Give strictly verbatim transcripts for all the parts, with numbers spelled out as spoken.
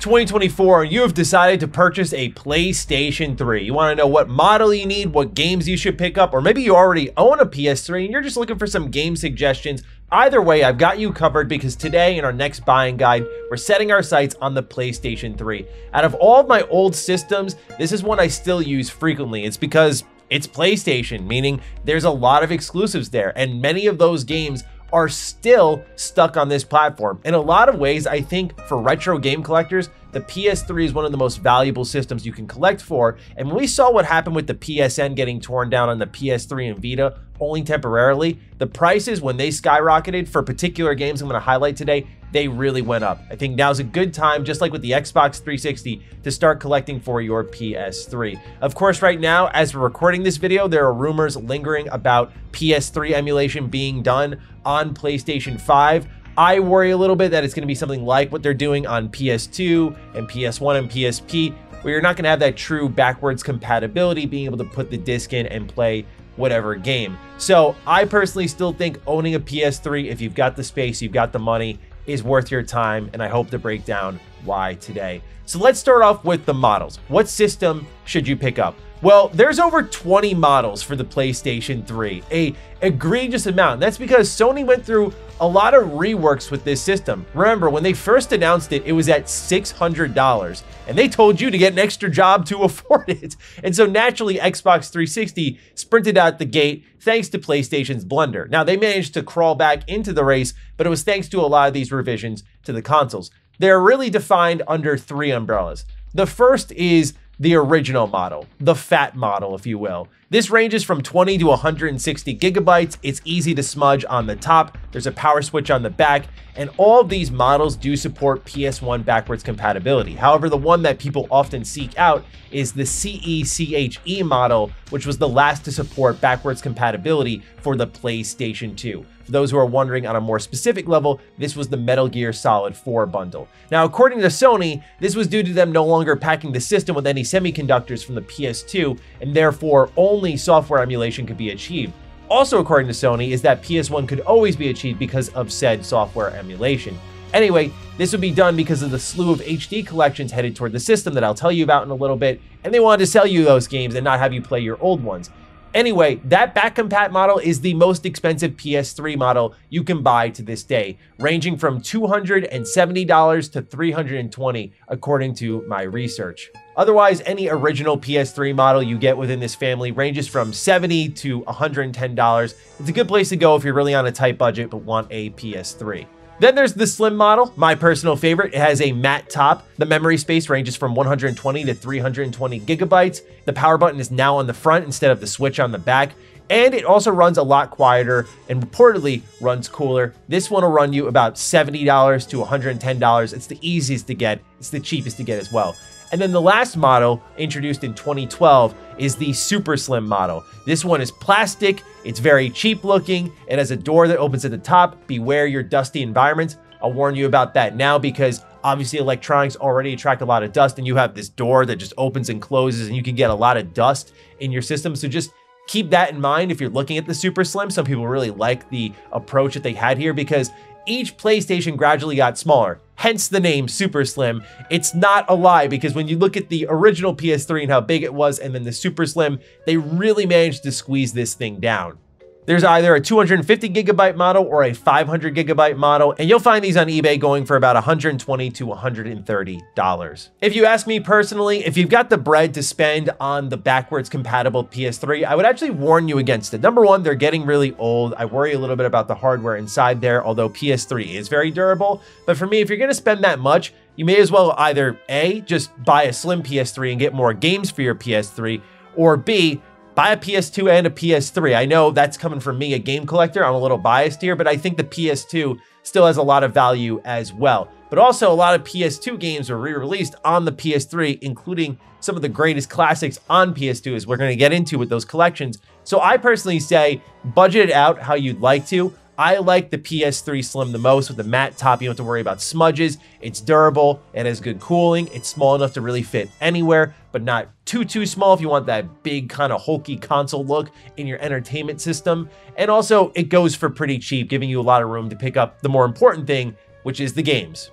twenty twenty-four, you have decided to purchase a PlayStation three. You want to know what model you need, what games you should pick up, or maybe you already own a P S three and you're just looking for some game suggestions. Either way, I've got you covered because today in our next buying guide, we're setting our sights on the PlayStation three. Out of all of my old systems, this is one I still use frequently. It's because it's PlayStation, meaning there's a lot of exclusives there, and many of those games are still stuck on this platform. In a lot of ways, I think for retro game collectors, the P S three is one of the most valuable systems you can collect for, and when we saw what happened with the P S N getting torn down on the P S three and Vita, only temporarily, the prices when they skyrocketed for particular games I'm going to highlight today, they really went up. I think now's a good time, just like with the Xbox three sixty, to start collecting for your P S three. Of course, right now, as we're recording this video, there are rumors lingering about P S three emulation being done on PlayStation five. I worry a little bit that it's going to be something like what they're doing on P S two and P S one and P S P, where you're not going to have that true backwards compatibility, being able to put the disc in and play whatever game. So I personally still think owning a P S three, if you've got the space, you've got the money, is worth your time, and I hope to break down why today. So let's start off with the models. What system should you pick up? Well, there's over twenty models for the PlayStation three, a egregious amount. That's because Sony went through a lot of reworks with this system. Remember, when they first announced it, it was at six hundred dollars, and they told you to get an extra job to afford it. And so naturally, Xbox three sixty sprinted out the gate thanks to PlayStation's blunder. Now, they managed to crawl back into the race, but it was thanks to a lot of these revisions to the consoles. They're really defined under three umbrellas. The first is the original model, the fat model, if you will. This ranges from twenty to one hundred sixty gigabytes. It's easy to smudge on the top. There's a power switch on the back, and all of these models do support P S one backwards compatibility. However, the one that people often seek out is the CECHE model, which was the last to support backwards compatibility for the PlayStation two. For those who are wondering on a more specific level, this was the Metal Gear Solid four bundle. Now, according to Sony, this was due to them no longer packing the system with any semiconductors from the P S two, and therefore only software emulation could be achieved. Also, according to Sony, is that P S one could always be achieved because of said software emulation. Anyway, this would be done because of the slew of H D collections headed toward the system that I'll tell you about in a little bit, and they wanted to sell you those games and not have you play your old ones. Anyway, that back compat model is the most expensive P S three model you can buy to this day, ranging from two hundred seventy to three hundred twenty dollars according to my research. Otherwise, any original P S three model you get within this family ranges from seventy to one hundred ten dollars. It's a good place to go if you're really on a tight budget but want a P S three. Then there's the slim model, my personal favorite. It has a matte top. The memory space ranges from one hundred twenty to three hundred twenty gigabytes. The power button is now on the front instead of the switch on the back. And it also runs a lot quieter and reportedly runs cooler. This one will run you about seventy to one hundred ten dollars. It's the easiest to get. It's the cheapest to get as well. And then the last model, introduced in twenty twelve, is the super slim model. This one is plastic, it's very cheap looking, it has a door that opens at the top. Beware your dusty environments. I'll warn you about that now because obviously electronics already attract a lot of dust, and you have this door that just opens and closes, and you can get a lot of dust in your system. So just keep that in mind if you're looking at the super slim. Some people really like the approach that they had here because each PlayStation gradually got smaller, hence the name Super Slim. It's not a lie because when you look at the original P S three and how big it was and then the Super Slim, they really managed to squeeze this thing down. There's either a two hundred fifty gigabyte model or a five hundred gigabyte model, and you'll find these on eBay going for about one hundred twenty to one hundred thirty dollars. If you ask me personally, if you've got the bread to spend on the backwards compatible P S three, I would actually warn you against it. Number one, they're getting really old. I worry a little bit about the hardware inside there, although P S three is very durable. But for me, if you're going to spend that much, you may as well either A, just buy a slim P S three and get more games for your P S three, or B, buy a P S two and a P S three. I know that's coming from me, a game collector. I'm a little biased here, but I think the P S two still has a lot of value as well. but also a lot of P S two games were re-released on the P S three, including some of the greatest classics on P S two, as we're going to get into with those collections. So I personally say budget it out how you'd like to. I like the P S three Slim the most with the matte top. You don't have to worry about smudges. It's durable. It has good cooling. It's small enough to really fit anywhere, but not too, too small if you want that big kind of hulky console look in your entertainment system. And also it goes for pretty cheap, giving you a lot of room to pick up the more important thing, which is the games.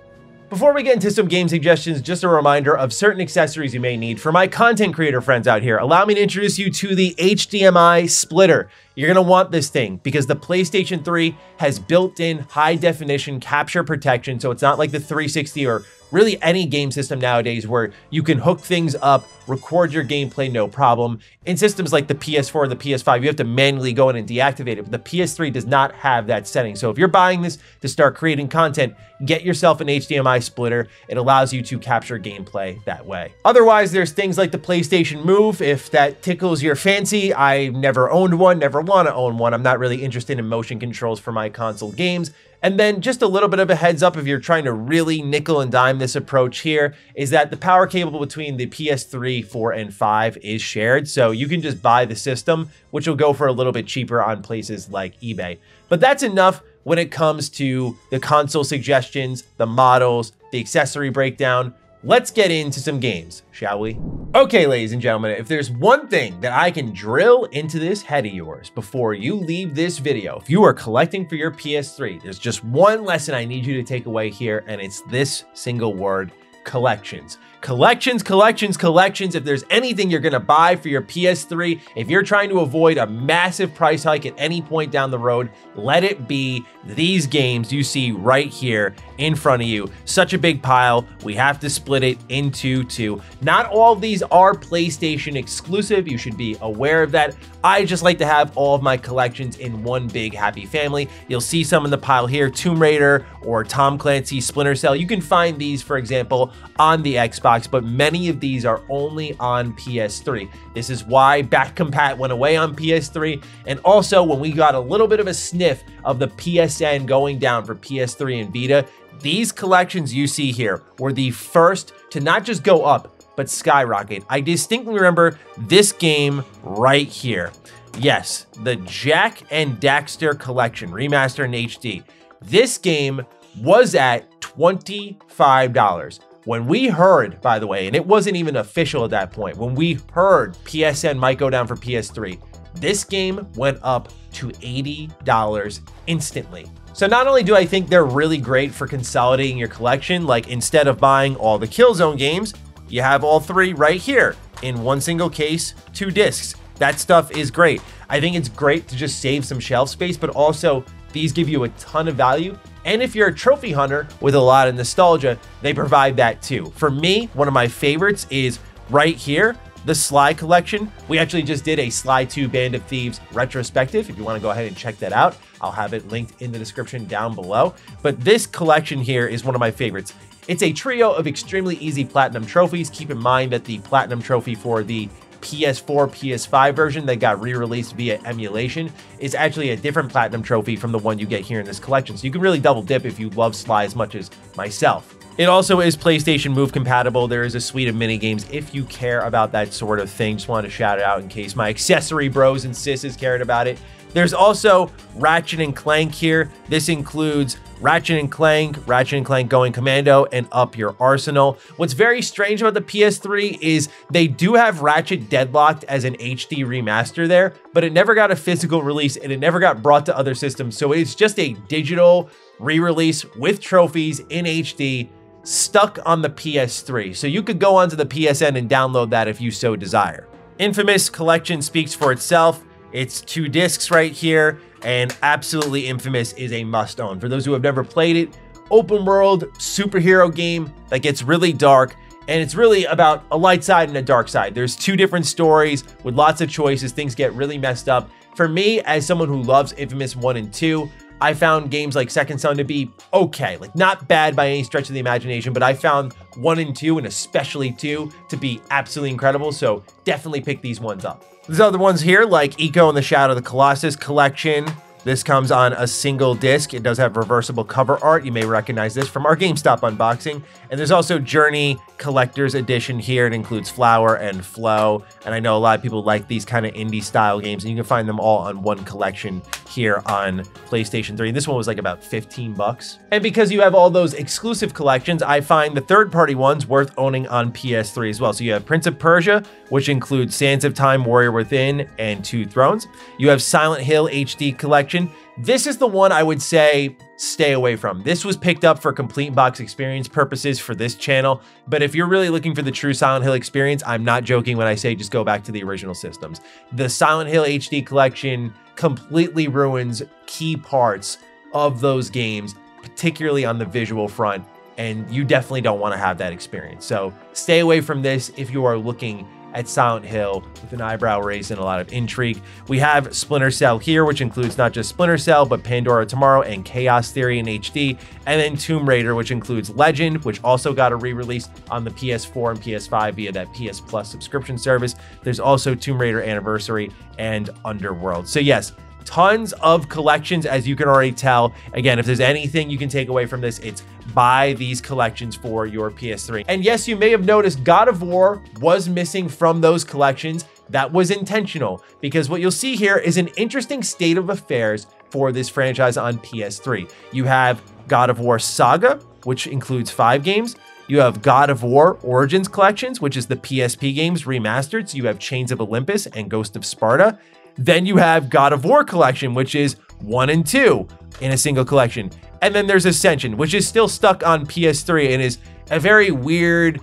Before we get into some game suggestions, just a reminder of certain accessories you may need. For my content creator friends out here, allow me to introduce you to the H D M I splitter. You're gonna want this thing because the PlayStation three has built-in high-definition capture protection, so it's not like the three sixty or really any game system nowadays where you can hook things up, record your gameplay, no problem. In systems like the P S four or the P S five, you have to manually go in and deactivate it, but the P S three does not have that setting. So if you're buying this to start creating content, get yourself an H D M I splitter. It allows you to capture gameplay that way. Otherwise, there's things like the PlayStation Move. If that tickles your fancy, I never owned one, never want to own one. I'm not really interested in motion controls for my console games. And then just a little bit of a heads up if you're trying to really nickel and dime this approach here is that the power cable between the P S three, four, and five is shared. So you can just buy the system, which will go for a little bit cheaper on places like eBay. But that's enough when it comes to the console suggestions, the models, the accessory breakdown. Let's get into some games, shall we? Okay, ladies and gentlemen, if there's one thing that I can drill into this head of yours before you leave this video, if you are collecting for your P S three, there's just one lesson I need you to take away here, and it's this single word: collections. Collections, collections, collections. If there's anything you're gonna buy for your P S three, if you're trying to avoid a massive price hike at any point down the road, let it be these games you see right here in front of you. Such a big pile, we have to split it into two. Not all of these are PlayStation exclusive, you should be aware of that. I just like to have all of my collections in one big happy family. You'll see some in the pile here, Tomb Raider or Tom Clancy's Splinter Cell. You can find these, for example, on the Xbox, but many of these are only on P S three. This is why back compat went away on P S three. And also when we got a little bit of a sniff of the P S N going down for P S three and Vita, these collections you see here were the first to not just go up, but skyrocket. I distinctly remember this game right here. Yes, the Jack and Daxter Collection, Remaster in H D. This game was at twenty-five dollars. When we heard, by the way, and it wasn't even official at that point, when we heard P S N might go down for P S three, this game went up to eighty dollars instantly. So not only do I think they're really great for consolidating your collection, like instead of buying all the Killzone games, you have all three right here in one single case, two discs. That stuff is great. I think it's great to just save some shelf space, but also these give you a ton of value. And if you're a trophy hunter with a lot of nostalgia, they provide that too. For me, one of my favorites is right here, the Sly collection. We actually just did a Sly two Band of Thieves retrospective. If you want to go ahead and check that out, I'll have it linked in the description down below. But this collection here is one of my favorites. It's a trio of extremely easy platinum trophies. Keep in mind that the platinum trophy for the P S four, P S five version that got re-released via emulation is actually a different platinum trophy from the one you get here in this collection. So you can really double dip if you love Sly as much as myself. It also is PlayStation Move compatible. There is a suite of mini games if you care about that sort of thing. Just wanted to shout it out in case my accessory bros and sisses cared about it. There's also Ratchet and Clank here. This includes Ratchet and Clank, Ratchet and Clank Going Commando, and Up Your Arsenal. What's very strange about the P S three is they do have Ratchet Deadlocked as an H D remaster there, but it never got a physical release and it never got brought to other systems. So it's just a digital re-release with trophies in H D stuck on the P S three. So you could go onto the P S N and download that if you so desire. Infamous collection speaks for itself. It's two discs right here, and absolutely Infamous is a must-own. For those who have never played it, open world superhero game that gets really dark, and it's really about a light side and a dark side. There's two different stories with lots of choices. Things get really messed up. For me, as someone who loves Infamous one and two, I found games like Second Son to be okay, like not bad by any stretch of the imagination, but I found one and two, and especially two, to be absolutely incredible, so definitely pick these ones up. There's other ones here like Ico and the Shadow of the Colossus collection, This comes on a single disc. It does have reversible cover art. You may recognize this from our GameStop unboxing. And there's also Journey Collector's Edition here. It includes Flower and Flow. And I know a lot of people like these kind of indie style games, and you can find them all on one collection here on PlayStation three. And this one was like about fifteen bucks. And because you have all those exclusive collections, I find the third party ones worth owning on P S three as well. So you have Prince of Persia, which includes Sands of Time, Warrior Within, and Two Thrones. You have Silent Hill H D Collection. This is the one I would say stay away from. This was picked up for complete box experience purposes for this channel, but if you're really looking for the true Silent Hill experience, I'm not joking when I say just go back to the original systems. The Silent Hill H D collection completely ruins key parts of those games, particularly on the visual front, and you definitely don't want to have that experience. So stay away from this if you are looking at Silent Hill with an eyebrow raise and a lot of intrigue. We have Splinter Cell here, which includes not just Splinter Cell, but Pandora Tomorrow and Chaos Theory in H D, and then Tomb Raider, which includes Legend, which also got a re-release on the P S four and P S five via that P S Plus subscription service. There's also Tomb Raider Anniversary and Underworld. So yes, tons of collections, as you can already tell. Again, if there's anything you can take away from this, it's buy these collections for your P S three. And yes, you may have noticed God of War was missing from those collections. That was intentional, because what you'll see here is an interesting state of affairs for this franchise on P S three. You have God of War Saga, which includes five games. You have God of War Origins Collections, which is the P S P games remastered. So you have Chains of Olympus and Ghost of Sparta. Then you have God of War Collection, which is one and two in a single collection. And then there's Ascension, which is still stuck on P S three and is a very weird,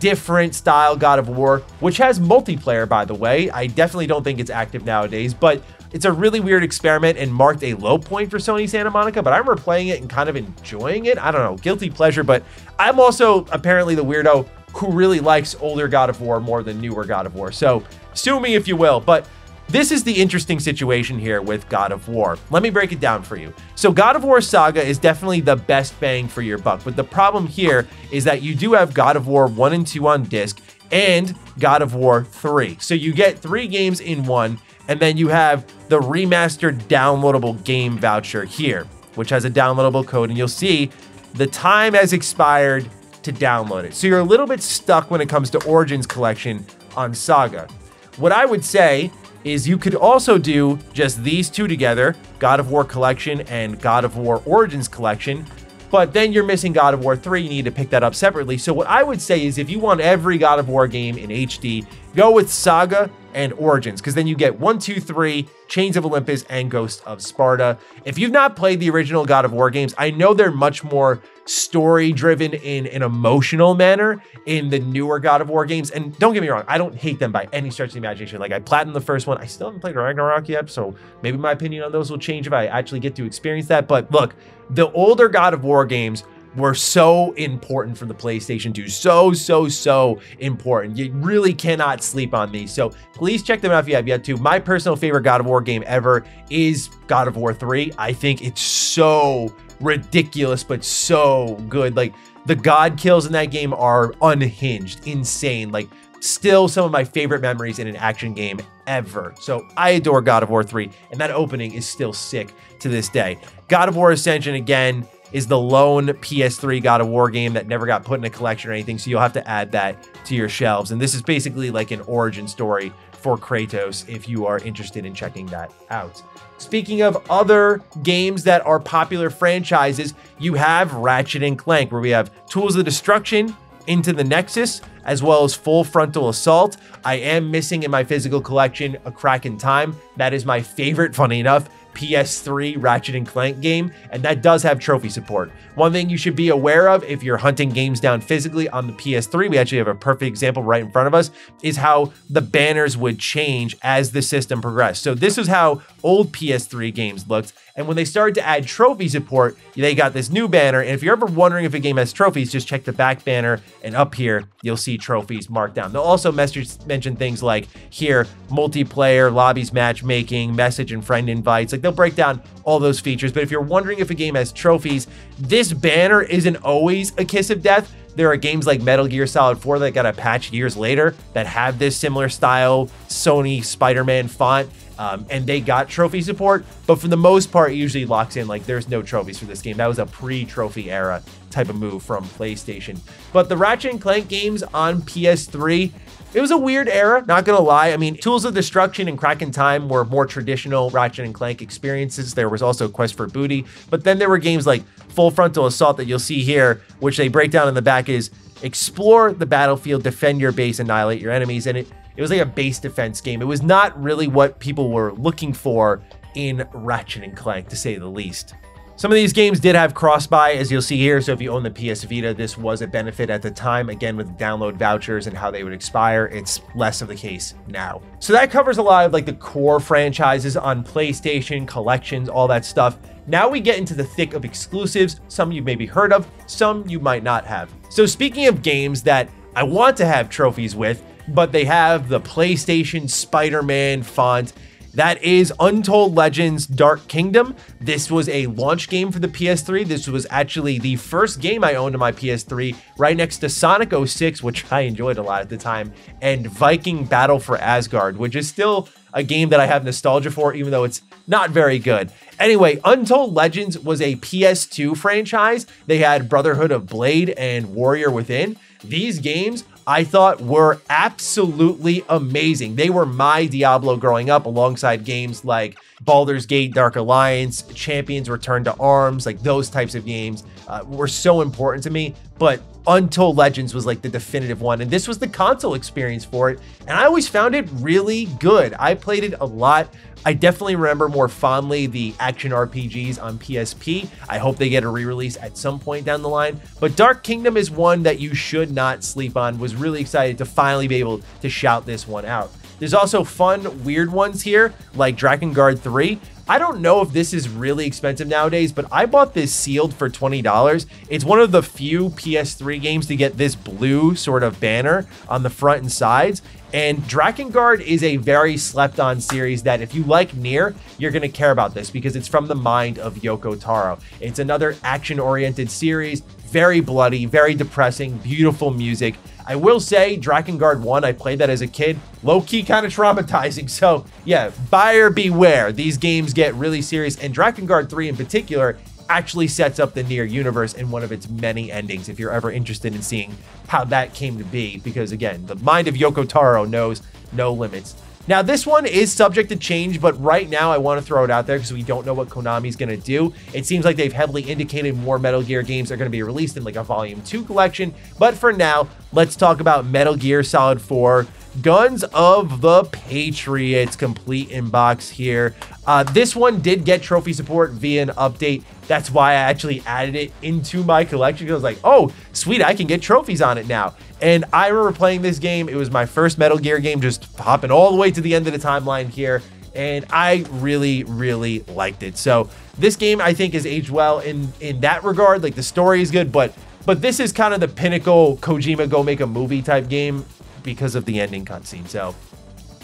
different style God of War, which has multiplayer, by the way. I definitely don't think it's active nowadays, but it's a really weird experiment and marked a low point for Sony Santa Monica, but I remember playing it and kind of enjoying it. I don't know, guilty pleasure, but I'm also apparently the weirdo who really likes older God of War more than newer God of War. So sue me if you will, but this is the interesting situation here with God of War. Let me break it down for you. So God of War Saga is definitely the best bang for your buck, but the problem here is that you do have God of War one and two on disc and God of War three. So you get three games in one, and then you have the remastered downloadable game voucher here, which has a downloadable code, and you'll see the time has expired to download it. So you're a little bit stuck when it comes to Origins Collection on Saga. What I would say is you could also do just these two together, God of War Collection and God of War Origins Collection, but then you're missing God of War three. You need to pick that up separately. So what I would say is if you want every God of War game in H D, go with Saga and Origins, because then you get one, two, three, Chains of Olympus, and Ghost of Sparta. If you've not played the original God of War games, I know they're much more story-driven in an emotional manner in the newer God of War games. And don't get me wrong, I don't hate them by any stretch of the imagination. Like, I platinumed the first one. I still haven't played Ragnarok yet, so maybe my opinion on those will change if I actually get to experience that. But look, the older God of War games were so important for the PlayStation two. So, so, so important. You really cannot sleep on these. So please check them out if you have yet to. My personal favorite God of War game ever is God of War three. I think it's so ridiculous, but so good. Like, the god kills in that game are unhinged, insane. Like, still some of my favorite memories in an action game ever. So I adore God of War three, and that opening is still sick to this day. God of War Ascension, again, is the lone P S three God of War game that never got put in a collection or anything, so you'll have to add that to your shelves. And this is basically like an origin story for Kratos if you are interested in checking that out. Speaking of other games that are popular franchises, you have Ratchet and Clank, where we have Tools of Destruction, Into the Nexus, as well as Full Frontal Assault. I am missing in my physical collection A Crack in Time. That is my favorite, funny enough, P S three Ratchet and Clank game, and that does have trophy support. One thing you should be aware of if you're hunting games down physically on the P S three, we actually have a perfect example right in front of us, is how the banners would change as the system progressed. So this is how old P S three games looked, and when they started to add trophy support, they got this new banner, and if you're ever wondering if a game has trophies, just check the back banner, and up here, you'll see trophies marked down. They'll also message, mention things like, here, multiplayer, lobbies, matchmaking, message and friend invites. Like, they'll break down all those features. But if you're wondering if a game has trophies, this banner isn't always a kiss of death. There are games like Metal Gear Solid four that got a patch years later that have this similar style Sony Spider-Man font. Um, and they got trophy support, but for the most part, it usually locks in like there's no trophies for this game. That was a pre-trophy era type of move from PlayStation. But the Ratchet and Clank games on P S three, it was a weird era, not gonna lie. I mean, Tools of Destruction and Crack in Time were more traditional Ratchet and Clank experiences. There was also Quest for Booty, but then there were games like Full Frontal Assault that you'll see here, which they break down in the back is explore the battlefield, defend your base, annihilate your enemies. And it, it was like a base defense game. It was not really what people were looking for in Ratchet and Clank, to say the least. Some of these games did have cross-buy, as you'll see here, so if you own the P S Vita, this was a benefit at the time. Again, with download vouchers and how they would expire, it's less of the case now. So that covers a lot of like the core franchises on PlayStation, collections, all that stuff. Now we get into the thick of exclusives, some you've maybe heard of, some you might not have. So speaking of games that I want to have trophies with, but they have the PlayStation Spider-Man font, that is Untold Legends Dark Kingdom. This was a launch game for the P S three. This was actually the first game I owned on my P S three, right next to Sonic oh six, which I enjoyed a lot at the time, and Viking Battle for Asgard, which is still a game that I have nostalgia for, even though it's not very good. Anyway, Untold Legends was a P S two franchise. They had Brotherhood of Blade and Warrior Within. These games I thought were absolutely amazing. They were my Diablo growing up, alongside games like Baldur's Gate, Dark Alliance, Champions Return to Arms. Like those types of games uh, were so important to me, but Untold Legends was like the definitive one. And this was the console experience for it. And I always found it really good. I played it a lot. I definitely remember more fondly the action R P Gs on P S P. I hope they get a re-release at some point down the line, but Dark Kingdom is one that you should not sleep on. Was really excited to finally be able to shout this one out. There's also fun, weird ones here, like Drakengard three. I don't know if this is really expensive nowadays, but I bought this sealed for twenty dollars. It's one of the few P S three games to get this blue sort of banner on the front and sides. And Drakengard is a very slept on series that if you like Nier, you're gonna care about this because it's from the mind of Yoko Taro. It's another action oriented series, very bloody, very depressing, beautiful music. I will say Drakengard one, I played that as a kid, low-key kind of traumatizing. So yeah, buyer beware. These games get really serious, and Drakengard three in particular actually sets up the Nier universe in one of its many endings, if you're ever interested in seeing how that came to be, because again, the mind of Yoko Taro knows no limits. Now, this one is subject to change, but right now I want to throw it out there because we don't know what Konami's going to do. It seems like they've heavily indicated more Metal Gear games are going to be released in like a Volume two collection. But for now, let's talk about Metal Gear Solid four. Guns of the Patriots complete inbox here. Uh, this one did get trophy support via an update. That's why I actually added it into my collection, because I was like, oh, sweet, I can get trophies on it now. And I remember playing this game. It was my first Metal Gear game, just hopping all the way to the end of the timeline here. And I really, really liked it. So this game, I think, has aged well in, in that regard. Like, the story is good, but, but this is kind of the pinnacle Kojima go make a movie type game, because of the ending cutscene. So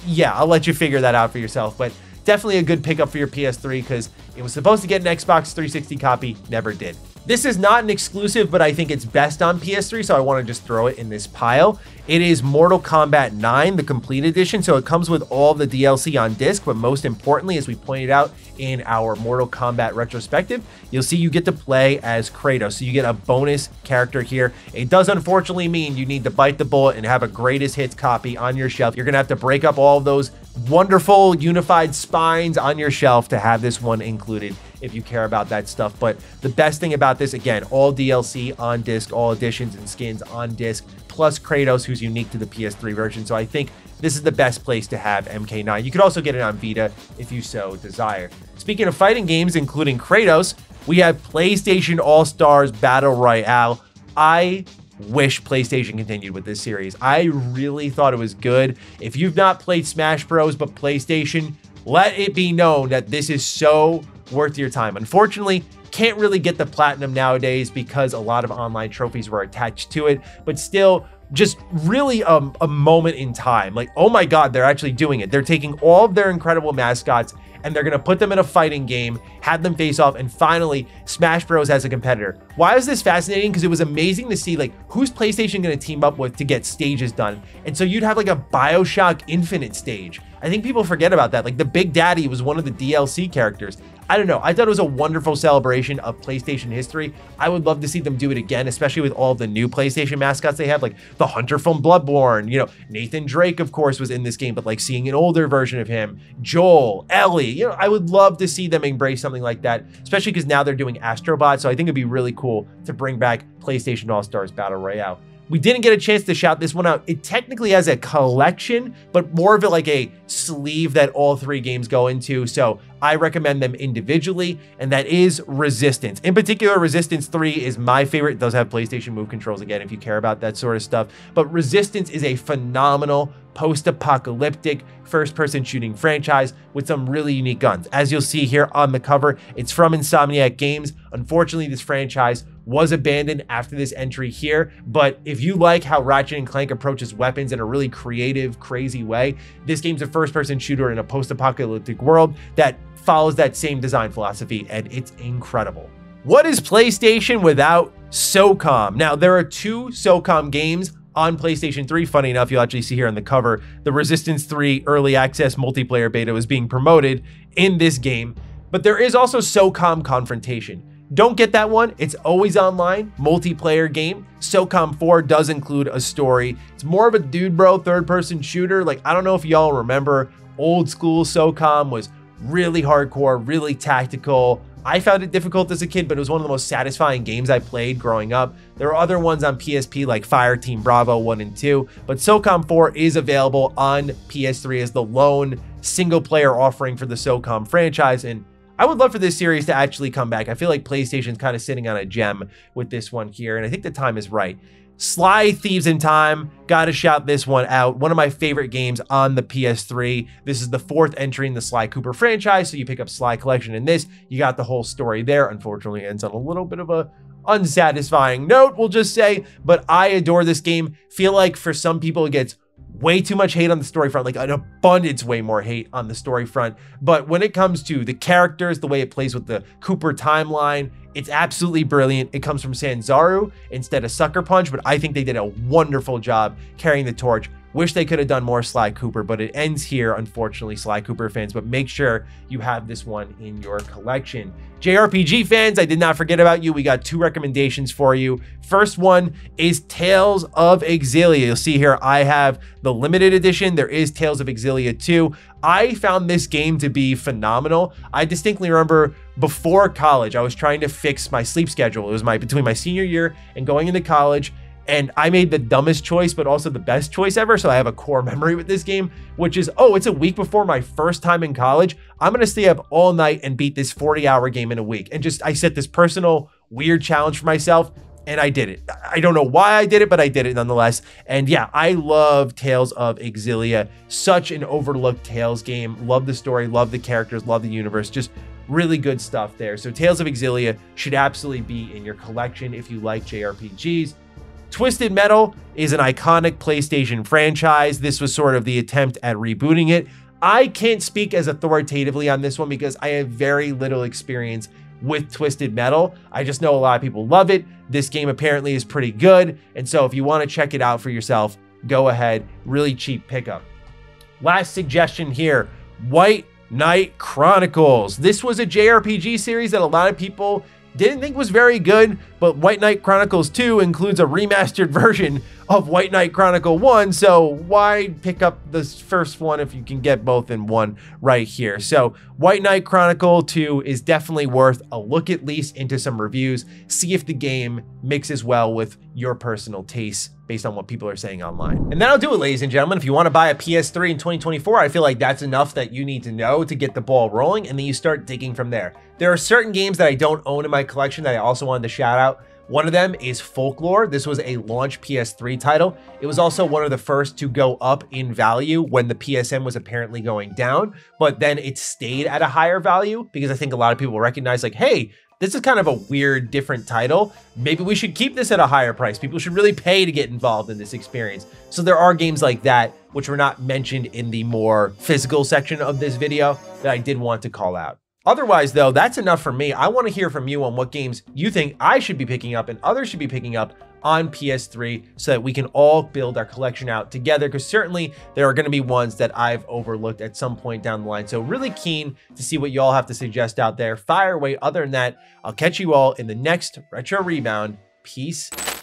yeah, I'll let you figure that out for yourself, but definitely a good pickup for your P S three because it was supposed to get an Xbox three sixty copy, never did. This is not an exclusive, but I think it's best on P S three, so I want to just throw it in this pile. It is Mortal Kombat nine, the complete edition, so it comes with all the D L C on disc, but most importantly, as we pointed out in our Mortal Kombat retrospective, you'll see you get to play as Kratos, so you get a bonus character here. It does unfortunately mean you need to bite the bullet and have a greatest hits copy on your shelf. You're going to have to break up all of those wonderful unified spines on your shelf to have this one included if you care about that stuff. But the best thing about this, again, all D L C on disc, all editions and skins on disc, plus Kratos, who's unique to the P S three version. So I think this is the best place to have M K nine. You could also get it on Vita if you so desire. Speaking of fighting games, including Kratos, we have PlayStation All-Stars Battle Royale. I wish PlayStation continued with this series. I really thought it was good. If you've not played Smash Bros, but PlayStation, let it be known that this is so worth your time. Unfortunately, can't really get the platinum nowadays because a lot of online trophies were attached to it, but still just really um, a moment in time. Like, oh my God, they're actually doing it. They're taking all of their incredible mascots and they're going to put them in a fighting game, have them face off, and finally Smash Bros has a competitor. Why is this fascinating? Because it was amazing to see like who's PlayStation going to team up with to get stages done. And so you'd have like a BioShock Infinite stage. I think people forget about that. Like the Big Daddy was one of the D L C characters. I don't know. I thought it was a wonderful celebration of PlayStation history. I would love to see them do it again, especially with all the new PlayStation mascots they have, like the Hunter from Bloodborne. You know, Nathan Drake, of course, was in this game, but like seeing an older version of him, Joel, Ellie, you know, I would love to see them embrace something like that, especially because now they're doing Astrobot. So I think it'd be really cool to bring back PlayStation All-Stars Battle Royale. We didn't get a chance to shout this one out. It technically has a collection, but more of it like a sleeve that all three games go into. So I recommend them individually, and that is Resistance. In particular, Resistance three is my favorite. It does have PlayStation Move controls again, if you care about that sort of stuff. But Resistance is a phenomenal post-apocalyptic first-person shooting franchise with some really unique guns. As you'll see here on the cover, it's from Insomniac Games. Unfortunately, this franchise was abandoned after this entry here, but if you like how Ratchet and Clank approaches weapons in a really creative, crazy way, this game's a first-person shooter in a post-apocalyptic world that follows that same design philosophy, and it's incredible. What is PlayStation without SOCOM? Now, there are two SOCOM games on PlayStation three. Funny enough, you'll actually see here on the cover, the Resistance three Early Access Multiplayer Beta was being promoted in this game, but there is also SOCOM Confrontation. Don't get that one. It's always online, multiplayer game. SOCOM four does include a story. It's more of a dude bro, third person shooter. Like, I don't know if y'all remember, old school SOCOM was really hardcore, really tactical. I found it difficult as a kid, but it was one of the most satisfying games I played growing up. There are other ones on P S P like Fireteam Bravo one and two, but SOCOM four is available on P S three as the lone single player offering for the SOCOM franchise, and I would love for this series to actually come back. I feel like PlayStation's kind of sitting on a gem with this one here, and I think the time is right. Sly, Thieves in Time, gotta shout this one out. One of my favorite games on the P S three. This is the fourth entry in the Sly Cooper franchise, so you pick up Sly Collection in this. You got the whole story there. Unfortunately, it ends on a little bit of a unsatisfying note, we'll just say, but I adore this game. Feel like for some people it gets way too much hate on the story front, like an abundance way more hate on the story front. But when it comes to the characters, the way it plays with the Cooper timeline, it's absolutely brilliant. It comes from Sanzaru instead of Sucker Punch, but I think they did a wonderful job carrying the torch. Wish they could have done more Sly Cooper, but it ends here, unfortunately, Sly Cooper fans, but make sure you have this one in your collection. J R P G fans, I did not forget about you. We got two recommendations for you. First one is Tales of Exilia. You'll see here, I have the limited edition. There is Tales of Exilia two. I found this game to be phenomenal. I distinctly remember before college, I was trying to fix my sleep schedule. It was my between my senior year and going into college, and I made the dumbest choice, but also the best choice ever. So I have a core memory with this game, which is, oh, it's a week before my first time in college. I'm going to stay up all night and beat this forty hour game in a week. And just, I set this personal weird challenge for myself, and I did it. I don't know why I did it, but I did it nonetheless. And yeah, I love Tales of Exilia. Such an overlooked Tales game. Love the story, love the characters, love the universe. Just really good stuff there. So Tales of Exilia should absolutely be in your collection if you like J R P Gs. Twisted Metal is an iconic PlayStation franchise. This was sort of the attempt at rebooting it. I can't speak as authoritatively on this one because I have very little experience with Twisted Metal. I just know a lot of people love it. This game apparently is pretty good. And so if you want to check it out for yourself, go ahead. Really cheap pickup. Last suggestion here, White Knight Chronicles. This was a J R P G series that a lot of people didn't think was very good, but White Knight Chronicles two includes a remastered version of White Knight Chronicle one, so why pick up this first one if you can get both in one right here? So White Knight Chronicle two is definitely worth a look, at least into some reviews, see if the game mixes well with your personal tastes based on what people are saying online. And that'll do it, ladies and gentlemen. If you want to buy a P S three in twenty twenty-four, I feel like that's enough that you need to know to get the ball rolling, and then you start digging from there. There are certain games that I don't own in my collection that I also wanted to shout out. One of them is Folklore. This was a launch P S three title. It was also one of the first to go up in value when the P S N was apparently going down, but then it stayed at a higher value because I think a lot of people recognize like, hey, This is kind of a weird, different title. Maybe we should keep this at a higher price. People should really pay to get involved in this experience. So there are games like that, which were not mentioned in the more physical section of this video, that I did want to call out. Otherwise, though, that's enough for me. I want to hear from you on what games you think I should be picking up and others should be picking up on P S three, so that we can all build our collection out together, because certainly there are going to be ones that I've overlooked at some point down the line. So really keen to see what you all have to suggest out there. Fire away. Other than that, I'll catch you all in the next Retro Rebound. Peace.